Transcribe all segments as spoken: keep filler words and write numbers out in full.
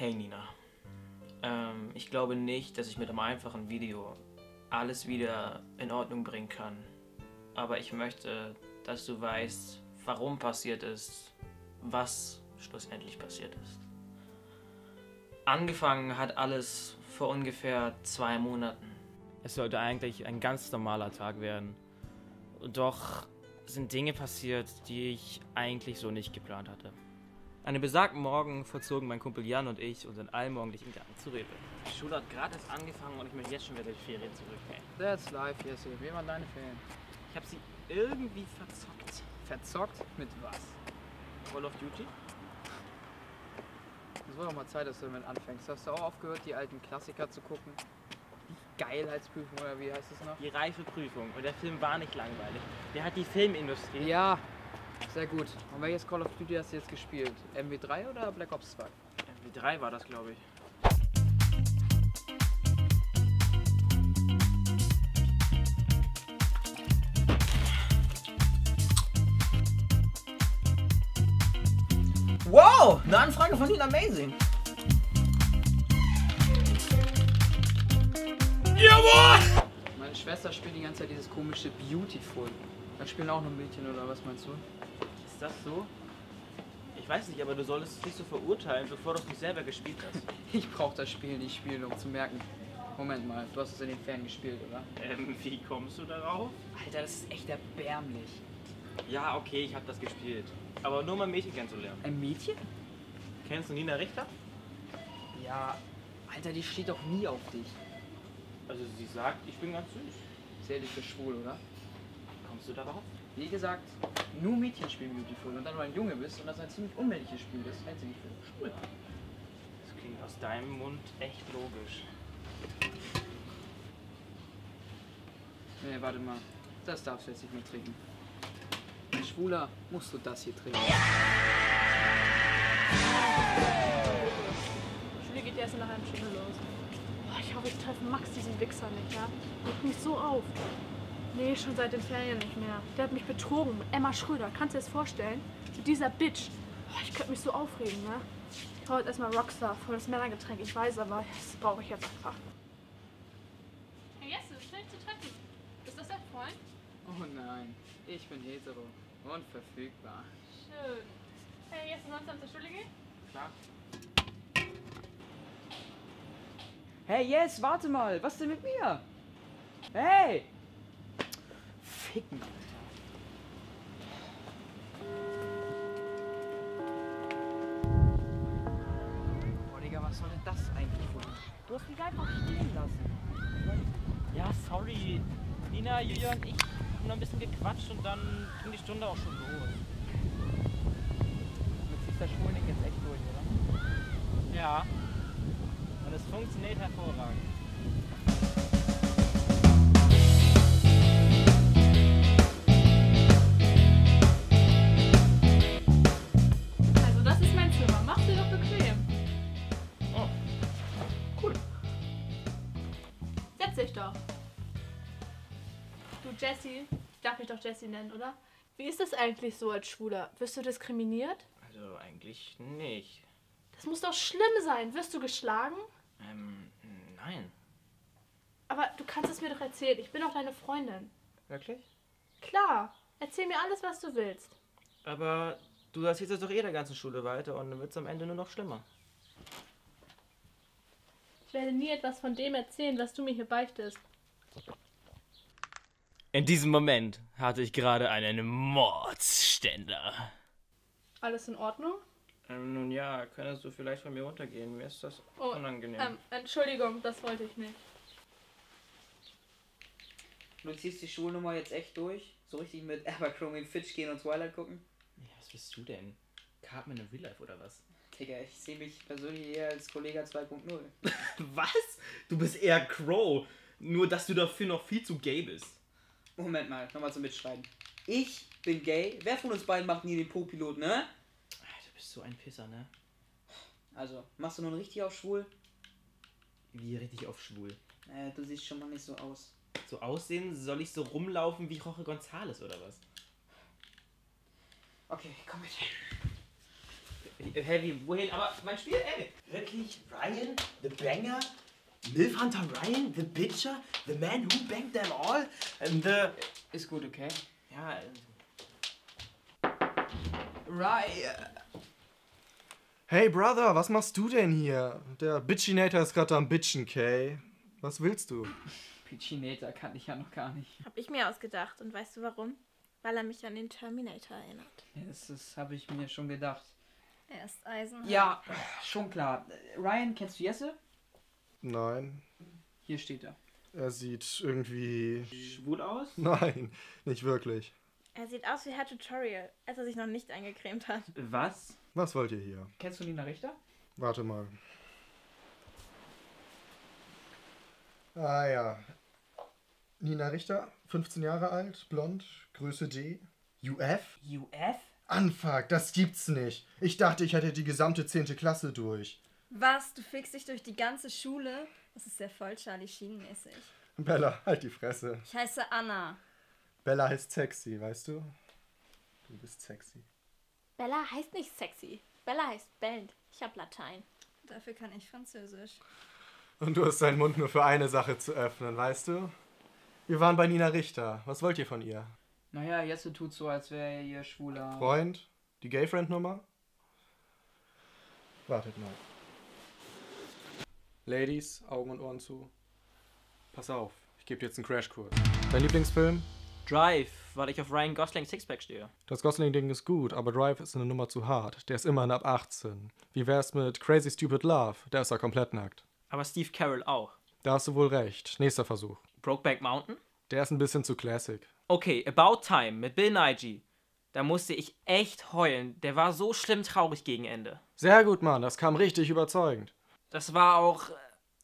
Hey Nina, ähm, ich glaube nicht, dass ich mit einem einfachen Video alles wieder in Ordnung bringen kann. Aber ich möchte, dass du weißt, warum passiert ist, was schlussendlich passiert ist. Angefangen hat alles vor ungefähr zwei Monaten. Es sollte eigentlich ein ganz normaler Tag werden. Doch sind Dinge passiert, die ich eigentlich so nicht geplant hatte. An dem besagten Morgen verzogen mein Kumpel Jan und ich unseren allmorgendlichen Garten zu Rewe. Die Schule hat gerade erst angefangen und ich möchte jetzt schon wieder die Ferien zurück. Hey. That's life, Jesse. Wie waren deine Ferien? Ich habe sie irgendwie verzockt. Verzockt? Mit was? Call of Duty? Es wurde doch mal Zeit, dass du damit anfängst. Hast du auch aufgehört, die alten Klassiker zu gucken? Die Geilheitsprüfung oder wie heißt es noch? Die Reifeprüfung. Und der Film war nicht langweilig. Der hat die Filmindustrie. Ja. Sehr gut. Und welches Call of Duty hast du jetzt gespielt? M W drei oder Black Ops zwei? M W drei war das, glaube ich. Wow! Eine Anfrage von Ihnen, amazing! Jawohl! Meine Schwester spielt die ganze Zeit dieses komische Beautiful. Da spielen auch noch Mädchen, oder was meinst du? Ist das so? Ich weiß nicht, aber du solltest es nicht so verurteilen, bevor du es nicht selber gespielt hast. Ich brauch das Spiel nicht spielen, um zu merken. Moment mal, du hast es in den Ferien gespielt, oder? Ähm, wie kommst du darauf? Alter, das ist echt erbärmlich. Ja, okay, ich hab das gespielt. Aber nur um ein Mädchen kennenzulernen. Ein Mädchen? Kennst du Nina Richter? Ja, Alter, die steht doch nie auf dich. Also sie sagt, ich bin ganz süß. Sehr dich für schwul, oder? Kommst du darauf? Wie gesagt, nur Mädchen spielen Beautiful. Und dann du ein Junge bist und das ein ziemlich unmännliches Spiel ist, hältst du nicht für schwul. Das klingt aus deinem Mund echt logisch. Nee, warte mal. Das darfst du jetzt nicht mehr trinken. Als Schwuler musst du das hier trinken. Schule geht erst in einer halben Stunde los. Boah, ich hoffe, ich treffe Max diesen Wichser nicht, ja? Regt mich so auf. Nee, schon seit den Ferien nicht mehr. Der hat mich betrogen mit Emma Schröder. Kannst du dir das vorstellen? Mit dieser Bitch. Oh, ich könnte mich so aufregen, ne? Ich hole jetzt erstmal Rockstar, voll das Männergetränk. Ich weiß, aber das brauche ich jetzt einfach. Hey Jesse, schön zu treffen. Ist das dein Freund? Oh nein, ich bin hetero und verfügbar. Schön. Hey Jesse, sonst an zur Schule gehen? Klar. Hey Jess, warte mal. Was denn mit mir? Hey! Ficken, Alter. Oh, Digga, was soll denn das eigentlich wollen? Du hast mich einfach stehen lassen. Ja, sorry. Nina, Julian und ich haben noch ein bisschen gequatscht und dann ging die Stunde auch schon los. Du ziehst das Schwulen jetzt echt durch, oder? Ja. Und es funktioniert hervorragend. Jesse, ich darf mich doch Jesse nennen, oder? Wie ist das eigentlich so als Schwuler? Wirst du diskriminiert? Also eigentlich nicht. Das muss doch schlimm sein. Wirst du geschlagen? Ähm, nein. Aber du kannst es mir doch erzählen. Ich bin doch deine Freundin. Wirklich? Klar. Erzähl mir alles, was du willst. Aber du erzählst es doch eh der ganzen Schule weiter und dann wird es am Ende nur noch schlimmer. Ich werde nie etwas von dem erzählen, was du mir hier beichtest. In diesem Moment hatte ich gerade einen Mordsständer. Alles in Ordnung? Ähm, nun ja, könntest du vielleicht von mir runtergehen? Mir ist das oh, unangenehm. Ähm, Entschuldigung, das wollte ich nicht. Du ziehst die Schulnummer jetzt echt durch? So richtig mit Abercrombie Fitch gehen und Twilight gucken? Ja, was bist du denn? Cartman in Real Life oder was? Digga, ich sehe mich persönlich eher als Kollega zwei Punkt null. Was? Du bist eher Crow. Nur, dass du dafür noch viel zu gay bist. Moment mal, nochmal zum Mitschreiben. Ich bin gay. Wer von uns beiden macht nie den Po-Pilot, ne? Du bist so ein Pisser, ne? Also, machst du nun richtig auf schwul? Wie richtig auf schwul? Naja, du siehst schon mal nicht so aus. So aussehen? Soll ich so rumlaufen wie Roche Gonzales oder was? Okay, komm mit. Heavy, wohin? Aber mein Spiel, ey. Wirklich? Ryan? The Banger? Milf Hunter Ryan? The Bitcher? The Man Who Banged Them All? And the... Ist gut, okay? Ja. Ryan. Hey, Brother, was machst du denn hier? Der Bitchinator ist gerade am Bitchen, Kay. Was willst du? Bitchinator kann ich ja noch gar nicht. Hab ich mir ausgedacht. Und weißt du warum? Weil er mich an den Terminator erinnert. Ja, das, das habe ich mir schon gedacht. Er ist eisenhart. Ja, schon klar. Ryan, kennst du Jesse? Nein. Hier steht er. Er sieht irgendwie... schwul aus? Nein, nicht wirklich. Er sieht aus wie Herr Tutorial, als er sich noch nicht eingecremt hat. Was? Was wollt ihr hier? Kennst du Nina Richter? Warte mal. Ah ja. Nina Richter, fünfzehn Jahre alt, blond, Größe D, U F. U F? Anfuck, das gibt's nicht. Ich dachte, ich hätte die gesamte zehnte Klasse durch. Was? Du fickst dich durch die ganze Schule? Das ist ja voll Charlie Sheen-mäßig. Bella, halt die Fresse. Ich heiße Anna. Bella heißt sexy, weißt du? Du bist sexy. Bella heißt nicht sexy. Bella heißt bellend. Ich hab Latein. Dafür kann ich Französisch. Und du hast deinen Mund nur für eine Sache zu öffnen, weißt du? Wir waren bei Nina Richter. Was wollt ihr von ihr? Naja, Jesse tut so, als wäre er ihr schwuler... Freund? Die Gayfriend-Nummer? Wartet mal. Ladies, Augen und Ohren zu. Pass auf, ich gebe dir jetzt einen Crashkurs. Dein Lieblingsfilm? Drive, weil ich auf Ryan Gosling Sixpack stehe. Das Gosling-Ding ist gut, aber Drive ist eine Nummer zu hart. Der ist immerhin ab achtzehn. Wie wär's mit Crazy Stupid Love? Der ist ja komplett nackt. Aber Steve Carell auch. Da hast du wohl recht. Nächster Versuch. Brokeback Mountain? Der ist ein bisschen zu classic. Okay, About Time mit Bill Nighy. Da musste ich echt heulen. Der war so schlimm traurig gegen Ende. Sehr gut, Mann. Das kam richtig überzeugend. Das war auch...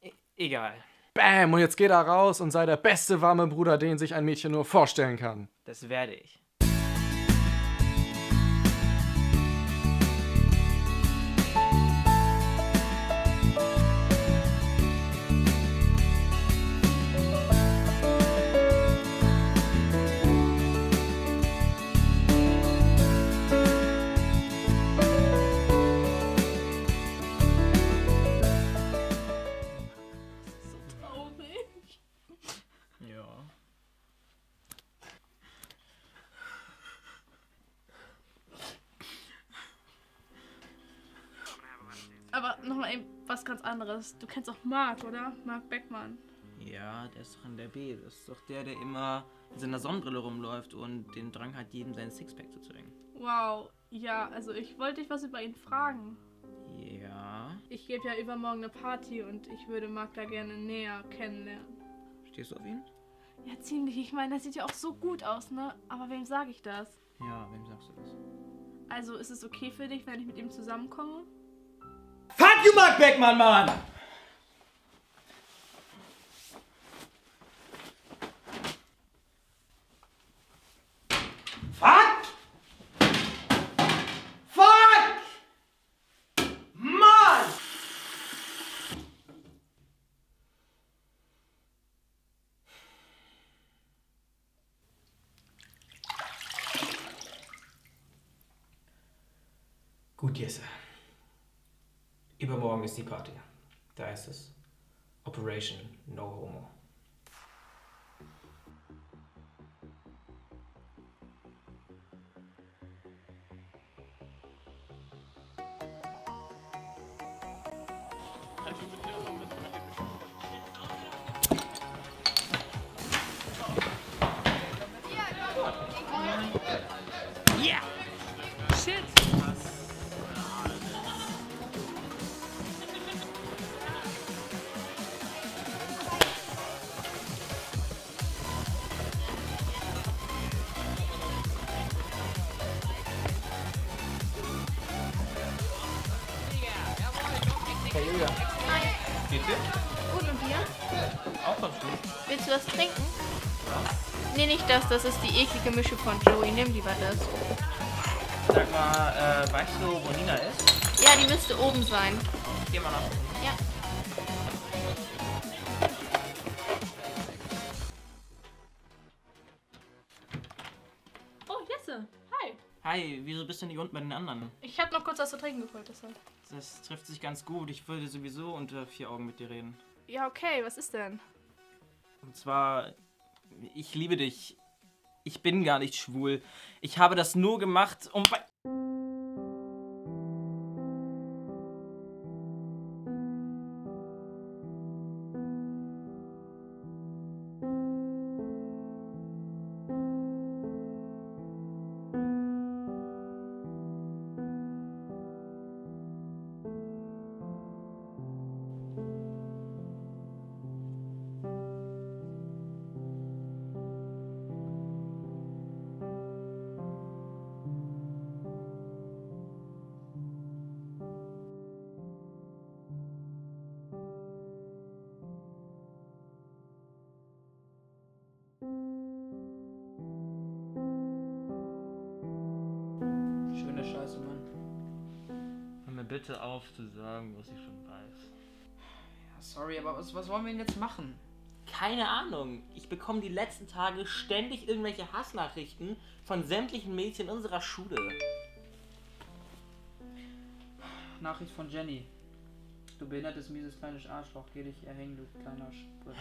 E egal. Bam, und jetzt geh da raus und sei der beste warme Bruder, den sich ein Mädchen nur vorstellen kann. Das werde ich. Aber nochmal eben was ganz anderes. Du kennst auch Marc, oder? Marc Beckmann. Ja, der ist doch in der B. Das ist doch der, der immer in seiner Sonnenbrille rumläuft und den Drang hat, jedem seinen Sixpack zu zeigen. Wow. Ja, also ich wollte dich was über ihn fragen. Ja? Ich gebe ja übermorgen eine Party und ich würde Marc da gerne näher kennenlernen. Stehst du auf ihn? Ja, ziemlich. Ich meine, der sieht ja auch so gut aus, ne? Aber wem sage ich das? Ja, wem sagst du das? Also, ist es okay für dich, wenn ich mit ihm zusammenkomme? Fuck you, Marc Beckmann, Mann! Fuck! Fuck! Mann! Gut, Jesse. Übermorgen ist die Party. Da ist es. Operation No Homo. Hey Julian. Hi. Geht's dir? Gut, und dir? Auch ganz gut. Willst du was trinken? Was? Nee, nicht das. Das ist die eklige Mische von Joey. Nimm lieber das. Sag mal, äh, weißt du, wo Nina ist? Ja, die müsste oben sein. Geh mal nach oben. Ja. Oh, Jesse. Hi. Hi, wieso bist du nicht unten bei den anderen? Ich habe noch kurz was zu trinken geholt, deshalb. Das trifft sich ganz gut. Ich würde sowieso unter vier Augen mit dir reden. Ja, okay. Was ist denn? Und zwar, ich liebe dich. Ich bin gar nicht schwul. Ich habe das nur gemacht, um... Bitte auf zu sagen, was ich schon weiß. Ja, sorry, aber was, was wollen wir denn jetzt machen? Keine Ahnung. Ich bekomme die letzten Tage ständig irgendwelche Hassnachrichten von sämtlichen Mädchen unserer Schule. Nachricht von Jenny. Du behindertes, mieses, kleines Arschloch. Geh dich erhängen, du kleiner Spritzer.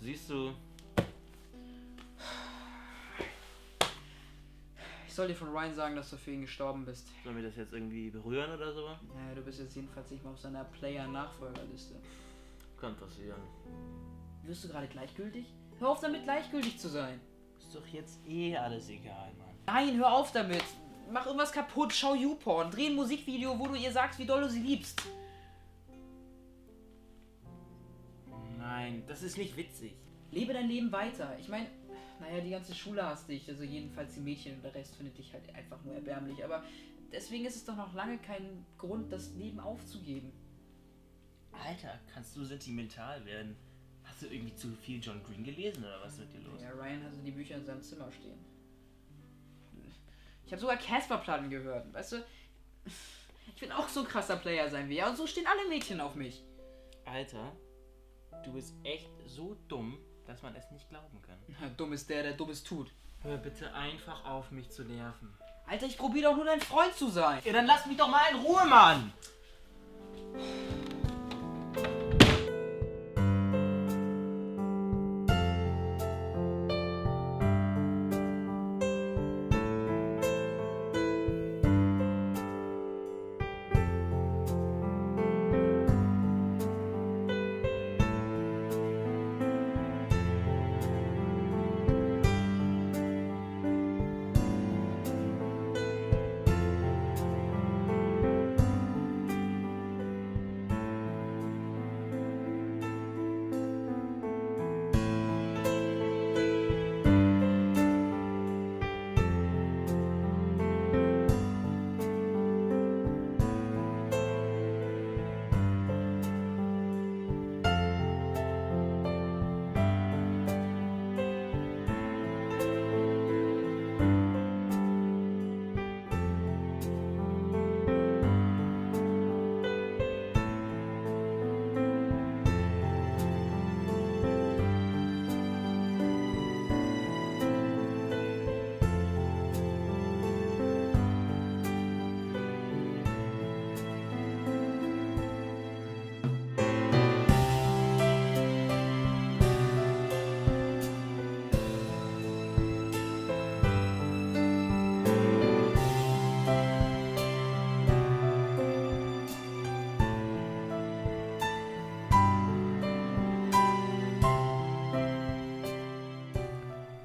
Siehst du... Ich soll dir von Ryan sagen, dass du für ihn gestorben bist. Sollen wir das jetzt irgendwie berühren oder so? Ja, du bist jetzt jedenfalls nicht mal auf seiner Player-Nachfolgerliste. Kann passieren. Wirst du gerade gleichgültig? Hör auf damit, gleichgültig zu sein. Ist doch jetzt eh alles egal, Mann. Nein, hör auf damit. Mach irgendwas kaputt, schau YouPorn. Dreh ein Musikvideo, wo du ihr sagst, wie doll du sie liebst. Nein, das ist nicht witzig. Lebe dein Leben weiter. Ich meine... Naja, die ganze Schule hasst dich, also jedenfalls die Mädchen und der Rest findet dich halt einfach nur erbärmlich. Aber deswegen ist es doch noch lange kein Grund, das Leben aufzugeben. Alter, kannst du sentimental werden? Hast du irgendwie zu viel John Green gelesen oder was ist mit dir los? Ja, Ryan hatte die Bücher in seinem Zimmer stehen. Ich habe sogar Casper-Platten gehört, weißt du? Ich will auch so ein krasser Player sein wie er und so stehen alle Mädchen auf mich. Alter, du bist echt so dumm, dass man es nicht glauben kann. Na, dumm ist der, der Dummes tut. Hör bitte einfach auf, mich zu nerven. Alter, ich probiere doch nur dein Freund zu sein. Ja, dann lass mich doch mal in Ruhe, Mann!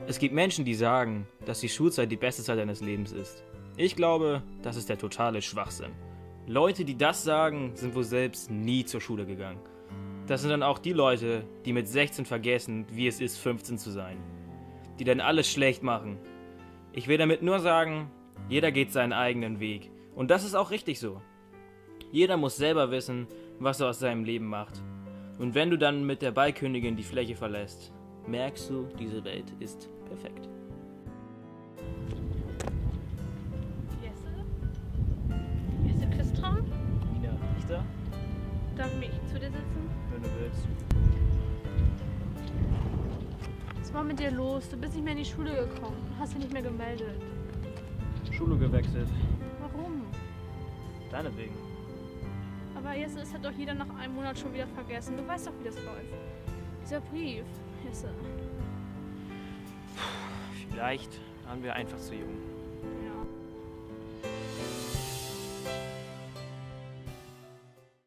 Es gibt Menschen, die sagen, dass die Schulzeit die beste Zeit deines Lebens ist. Ich glaube, das ist der totale Schwachsinn. Leute, die das sagen, sind wohl selbst nie zur Schule gegangen. Das sind dann auch die Leute, die mit sechzehn vergessen, wie es ist, fünfzehn zu sein. Die dann alles schlecht machen. Ich will damit nur sagen, jeder geht seinen eigenen Weg. Und das ist auch richtig so. Jeder muss selber wissen, was er aus seinem Leben macht. Und wenn du dann mit der Ballkönigin die Fläche verlässt, merkst du, diese Welt ist perfekt. Jesse? Jesse Christram? Nina Richter? Darf ich zu dir sitzen? Wenn du willst. Was war mit dir los? Du bist nicht mehr in die Schule gekommen und hast dich nicht mehr gemeldet. Schule gewechselt. Warum? Deinetwegen. Aber Jesse, das hat doch jeder nach einem Monat schon wieder vergessen. Du weißt doch, wie das läuft. Dieser Brief, Jesse. Vielleicht waren wir einfach zu jung.